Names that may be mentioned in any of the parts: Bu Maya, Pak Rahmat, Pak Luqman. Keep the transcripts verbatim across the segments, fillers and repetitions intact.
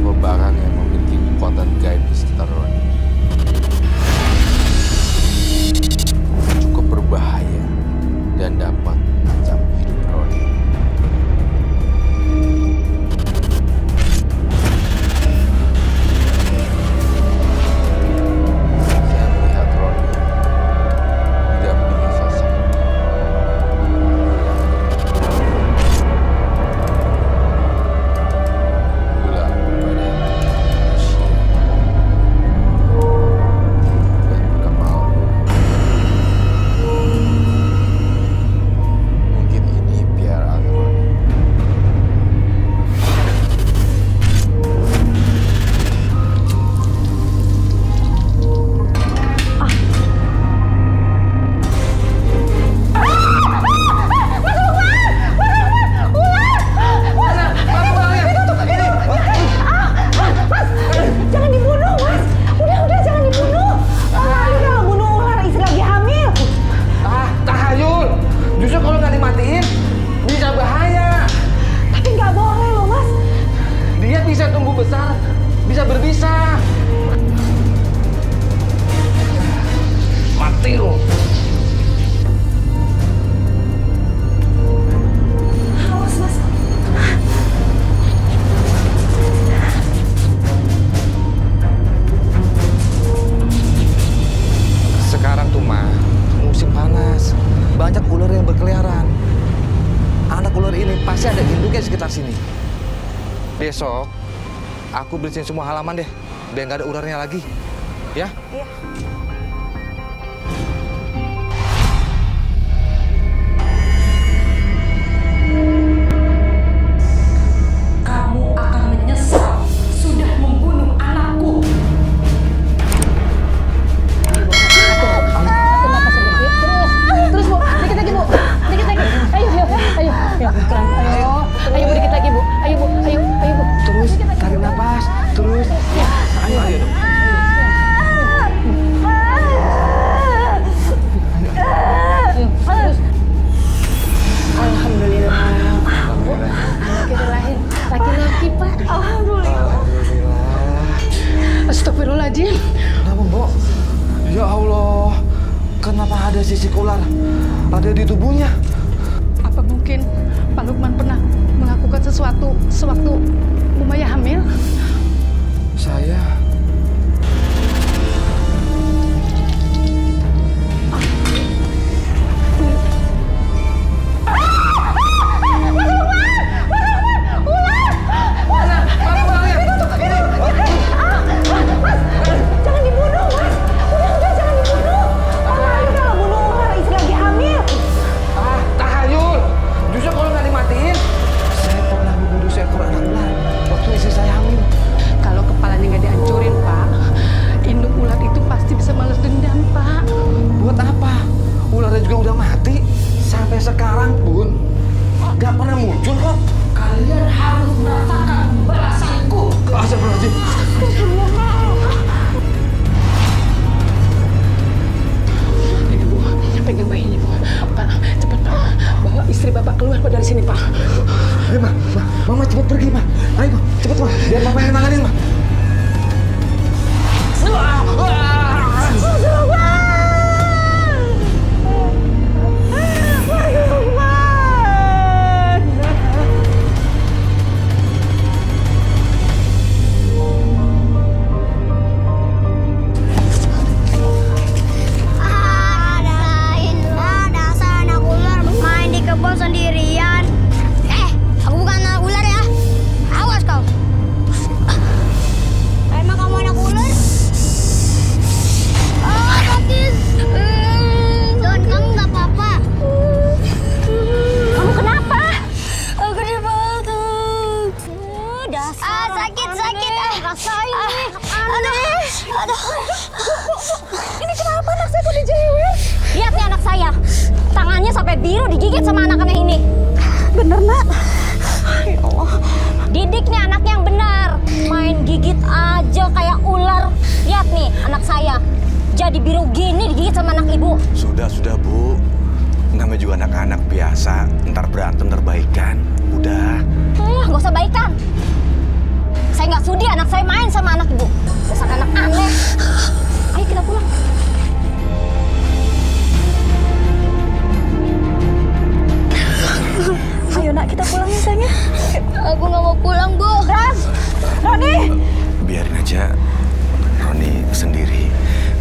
beberapa barang yang memiliki kekuatan gaib di sekitar Roni. Cukup berbahaya dan dapat mengancam hidup Roni. Besok aku bersihin semua halaman deh, biar nggak ada ularnya lagi, ya? Iya. Sisik ular ada di tubuhnya. Apa mungkin Pak Luqman pernah melakukan sesuatu sewaktu Bu Maya hamil? Saya nggak sudi anak saya main sama anak ibu. Dasar anak aneh. Ayo kita pulang. Ayo nak, kita pulang ya sayangnya. Aku nggak mau pulang, Bu. Ras, Roni. Biarin aja Roni sendiri.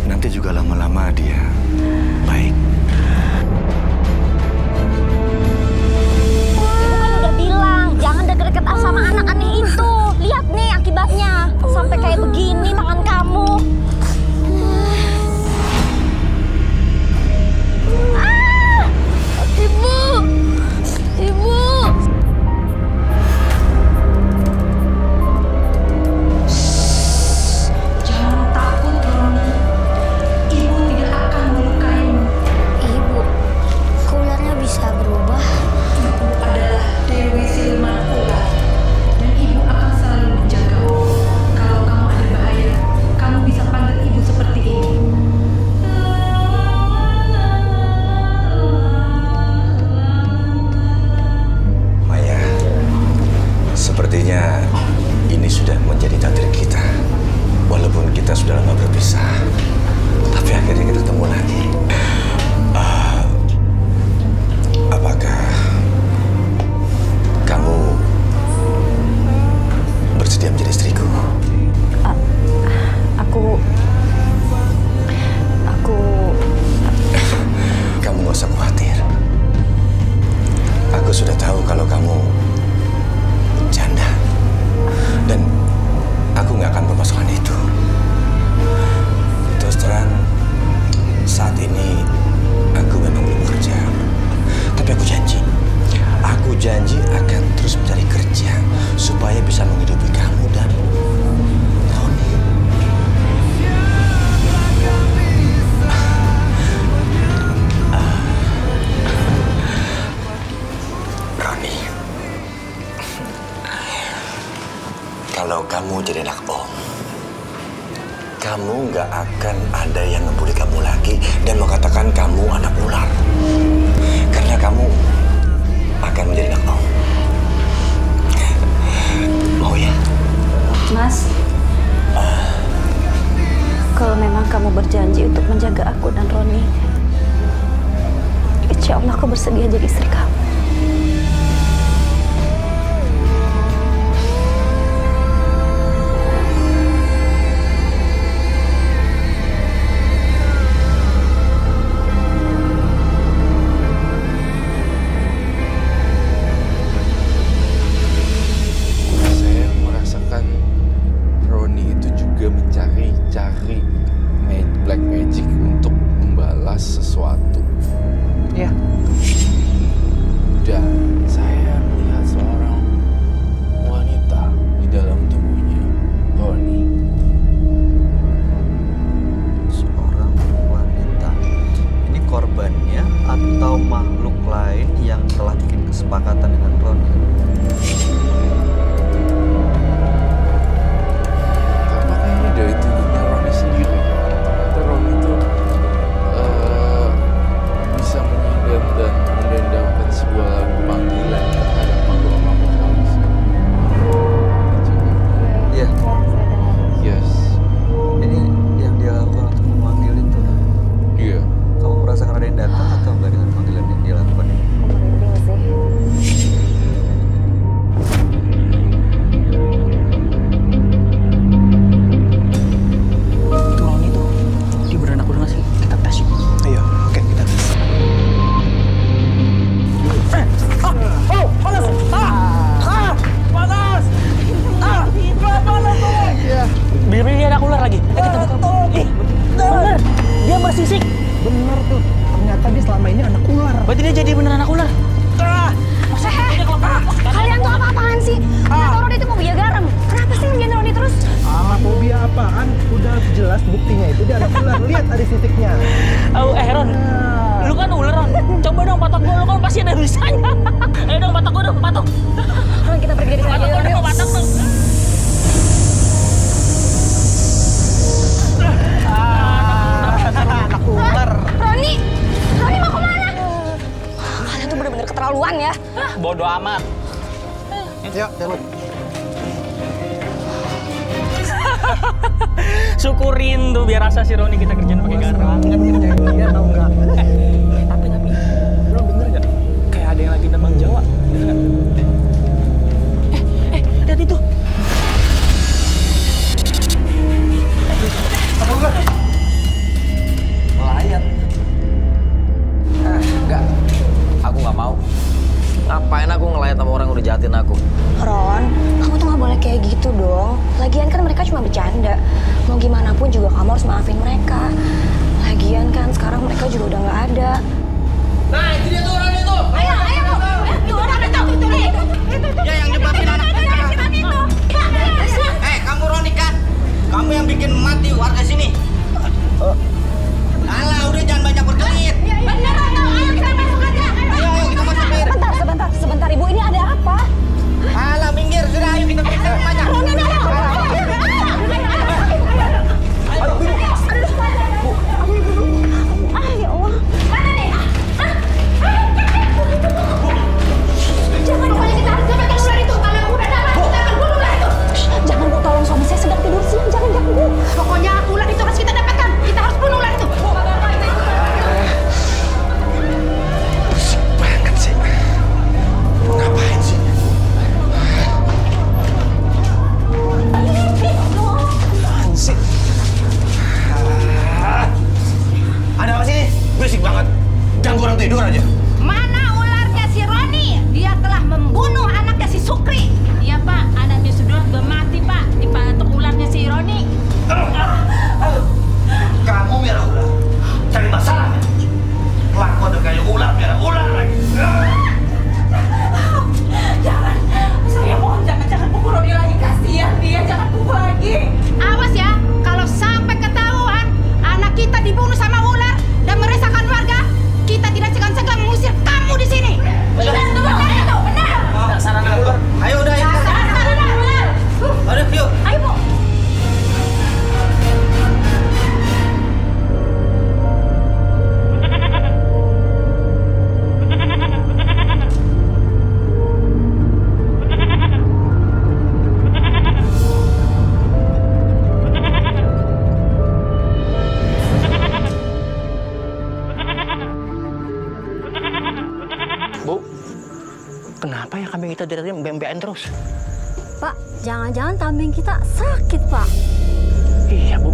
Nanti juga lama-lama dia baik. Dekat sama anak aneh itu. Lihat nih akibatnya. Sampai kayak begini tangan kamu. Ah! Ibu! Ibu! Bodoh amat. Yuk, jalan. syukurin tuh biar rasa si Roni kita kerjain pakai garam. Iya tau nggak? Eh, tapi tapi lo bener nggak? Kayak ada yang lagi terbang Jawa. Eh eh lihat itu. Apa enggak? Melayat. Eh enggak, aku nggak mau. Ngapain aku ngelayat sama orang yang udah jahatin aku? Ron, kamu tuh nggak boleh kayak gitu dong. Lagian kan mereka cuma bercanda. Mau gimana pun juga kamu harus maafin mereka. Lagian kan sekarang mereka juga udah nggak ada. Nah, itu dia tuh orang itu. Ayo, ayo, ayo, itu orang itu, itu, itu, itu, itu. Ya yang nyebatin anak itu. Eh, kamu Roni kan? Kamu yang bikin mati warga sini. Alah, udah jangan banyak berkelit. Bener atau ayo kita masuk aja. Ayo, ayo kita masuk. Sebentar, sebentar, sebentar ibu, ini ada apa? Alah, minggir, sudah ayo kita periksa rumahnya. Roni, ayo, ayo, ayo, ayo, ayo. Pak, jangan-jangan kambing kita sakit, Pak. Iya, Bu.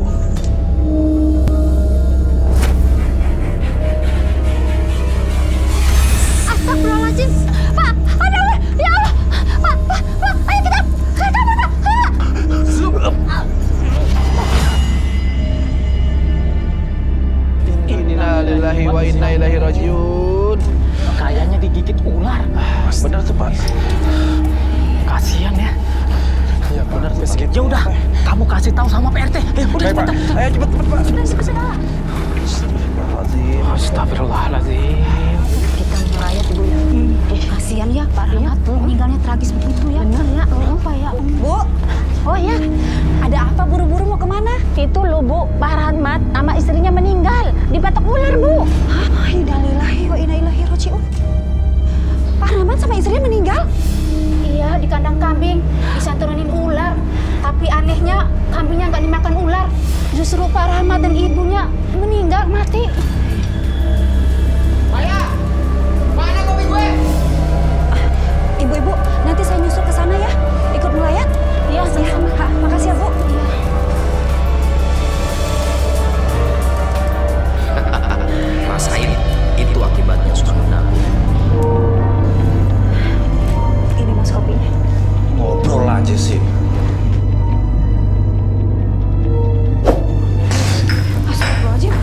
Astagfirullahaladzim. Pak, ada apa? Ya Allah. Pak, Pak, Pak, ayo kita. Kita, Pak. Inna lillahi wa inna ilaihi rajiun. Kayaknya digigit ular. Benar tuh, Pak. Kasihan ya. Ya benar segitu. Ya udah, kamu kasih tahu sama P R T. Eh, udah cepetan. Ayo cepet cepet Pak. Sudah selesai. Astagfirullahaladzim. Astagfirullahaladzim. Kita merayat Ibu ya. Kasihan ya Pak Rahmat. Meninggalnya tragis begitu ya. Benar ya. Apa ya? Bu. Oh ya. Ada apa buru-buru mau kemana? Itu loh Bu, Pak Rahmat sama istrinya meninggal dipatok ular Bu. Inna lillahi wa inna ilaihi raji'un. Pak Rahmat sama istrinya meninggal? Iya, di kandang kambing disantunin ular. Tapi anehnya kambingnya nggak dimakan ular. Justru Pak Rahmat dan ibunya meninggal mati. Maya, mana kopi gue? Ibu-ibu, nanti saya nyusul ke sana ya. Ikut melayat. Iya, sama-sama. Ya. Makasih ya Bu. Iya. Rasain itu akibatnya susah menabung. Kopinya. Ngobrol aja sih. Astagfirullahaladzim.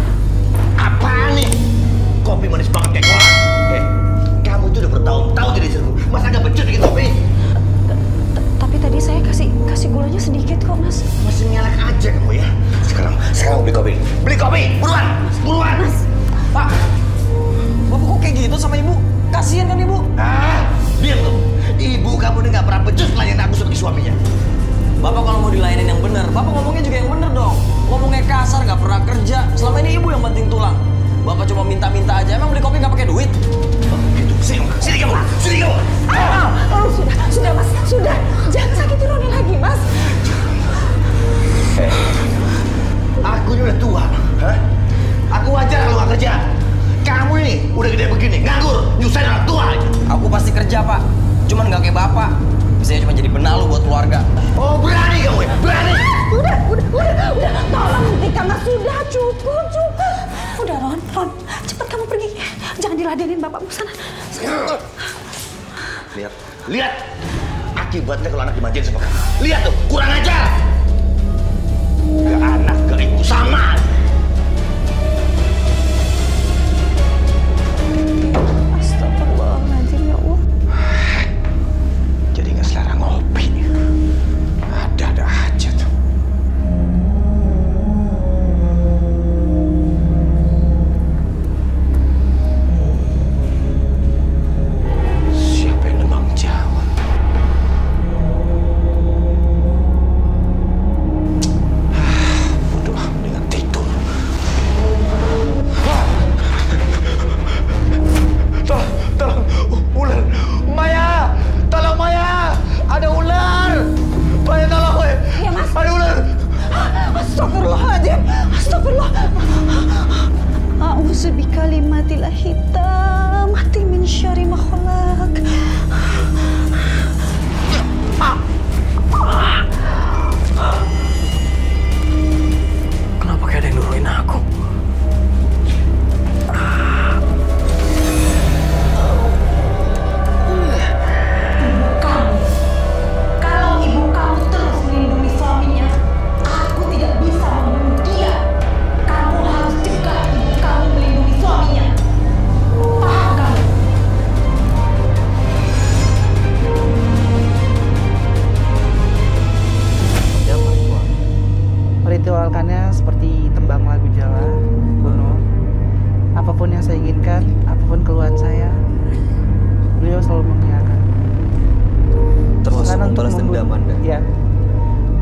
Apaan nih? Kopi manis banget kayak koran. Eh, kamu tuh udah bertahun-tahun jadi istriku. Mas agak becus dikit kopi. Tapi tadi saya kasih kasih gulanya sedikit kok, Mas. Masih nyalak aja kamu ya. Sekarang, sekarang beli kopi. Beli kopi, buruan, buruan. Mas. Pak, Bapak kok kayak gitu sama Ibu? Kasihan kan Ibu? Ah, diam kamu. Ibu kamu ini nggak pernah becus layanin aku sebagai suaminya. Bapak kalau mau dilayanin yang benar, Bapak ngomongnya juga yang benar dong. Ngomongnya kasar, nggak pernah kerja. Selama ini Ibu yang penting tulang. Bapak cuma minta-minta aja. Emang beli kopi nggak pakai duit? Oh, gitu. Sini, sini kamu, sini kamu. Ah, oh, sudah, sudah Mas, sudah. Jangan sakitin Roni lagi Mas. Eh, Pak. Sana. Sana. Lihat. Lihat! Akibatnya kalau anak dimanjain sama kamu. Lihat tuh, kurang ajar! Ke anak, ke ibu, sama! Astagfirullahaladzim, ya Allah. Jadi nggak selera ngopi. Ada-ada aja tuh.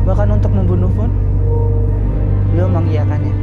Bahkan untuk membunuh pun, beliau mengiyakannya.